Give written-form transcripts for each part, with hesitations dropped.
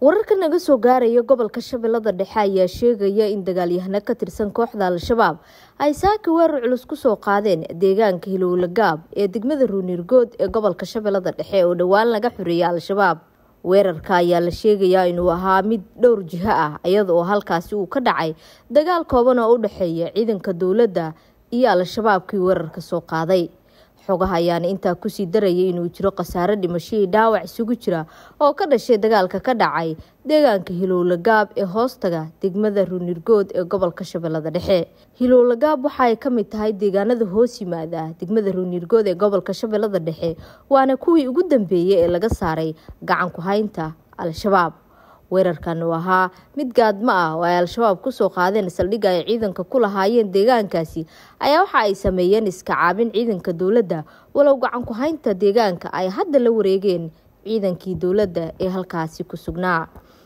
wararka naga soo gaaraya gobolka Shabeellada Dhexe ayaa sheegaya in dagaalyahanka ka tirsan kooxda Al-Shabaab ay saaki weerar culus ku soo qaadeen deegaanka Hilowle Gaab ee degmada Ruunirgood ee gobolka Shabeellada Dhexe oo dhawaan laga xuriyay Al-Shabaab. weerarka ayaa la sheegayaa inuu ahaa mid dhowr jiha ah iyadoo halkaasi uu ka dhacay dagaal kooban oo u dhaxeeya ciidanka dawladda iyo Al-Shabaabkii weerarka soo qaaday. xogaha ayaan inta ku sii darayay inuu jiro khasaare dhimasho iyo dhaawac isugu jira oo ka dhashay dagaalka ka dhacay deegaanka Hilowle Gaab ee hoostaga degmada Ruunirgood ee gobolka Shabeellada Dhexe. Hilowle Gaab waxa ay ka mid tahay deegaanada hoos yimaada degmada Ruunirgood ee gobolka Shabeellada Dhexe, waana kuwii ugu dambeeyay ee laga saaray gacan ku haynta Al-Shabaab. weerarkan ahaa mid gaadma ah oo ay Al-Shabaab ku soo qaadeen saldhigga ay ciidanka ku lahaayeen deegaankaasi, ayaa waxa ay sameeyeen iska caabin ciidanka dawladda walow gacan ku haynta deegaanka ay hadda la wareegeen ciidankii dawladda ee halkaasi ku sugnaa.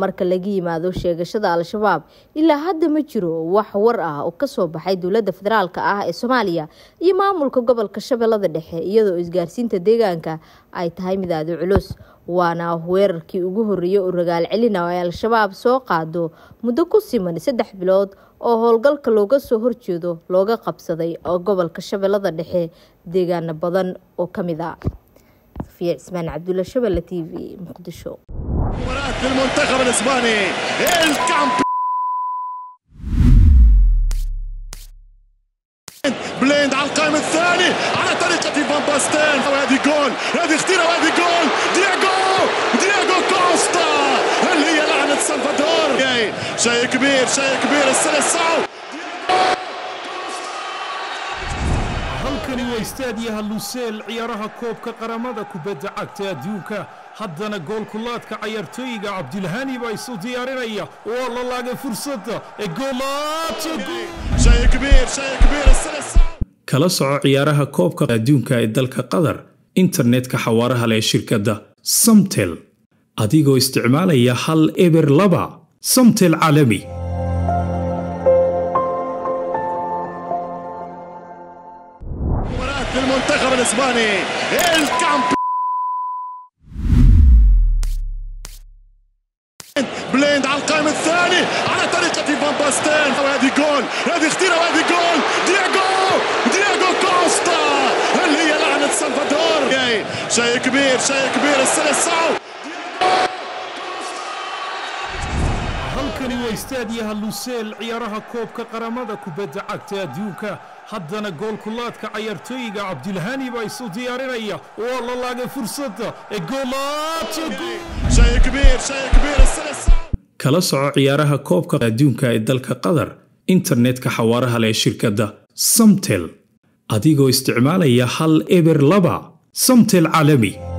marka laga yimaado sheegashada Al-Shabaab, ilaa hadda ma jiro wax war ah oo ka soo baxay dawladda federaalka ah ee Soomaaliya iyo maamulka gobolka Shabeellada Dhexe, iyadoo isgaarsiinta deegaanka ay tahay mid aad u culus. waana weerarkii ugu horreeyay oo ragaal celina oo ay Al-Shabaab soo qaado muddo ku siman 3 bilood oo howlgalka looga soo horjeedo looga qabsaday oo gobolka Shabeellada Dhexe deegaano badan oo ka mid ah. Safiya Ismaan Cabdulla, Shabeelle TV, Muqdisho. المنتخب الاسباني بليند على القائم الثاني على طريقة فان باستين، وهذه جول، هذه خطيرة، وهذه جول، دياغو كوستا اللي هي لعنة سلفادور. شيء كبير السنة السعود halkani waa istaadiyaha Lusail ciyaaraha koobka qaramada kubadda cagta adduunka. haddana goolkulaadka ciyaartooyga Cabdilhani baa isu diyaarinaya oo la laagay fursadda ee kala soco ciyaaraha koobka adduunka ee dalka Qatar internetka xawaaraha leh shirkadda Somtel adigoo isticmaalaya hal eber 2 Somtel caalami. المنتخب الاسباني بليند على القائم الثاني على طريقة فان باستين، وهذه جول، هذه خطيرة، وهذه جول، دياغو كوستا اللي هي لعنة سلفادور. شيء كبير السنة السعود halkani waa istaadiyaha Lusail ciyaaraha koobka qaramada kubadda cagta adduunka. haddana goolkulaadka ciyaartooyga Cabdilhani baa isu diyaarinaya oo la laagay fursadda ee kala soco ciyaaraha koobka adduunka ee dalka Qatar internetka xawaaraha leh shirkadda Somtel adigoo isticmaalaya hal eber 2 Somtel caalami.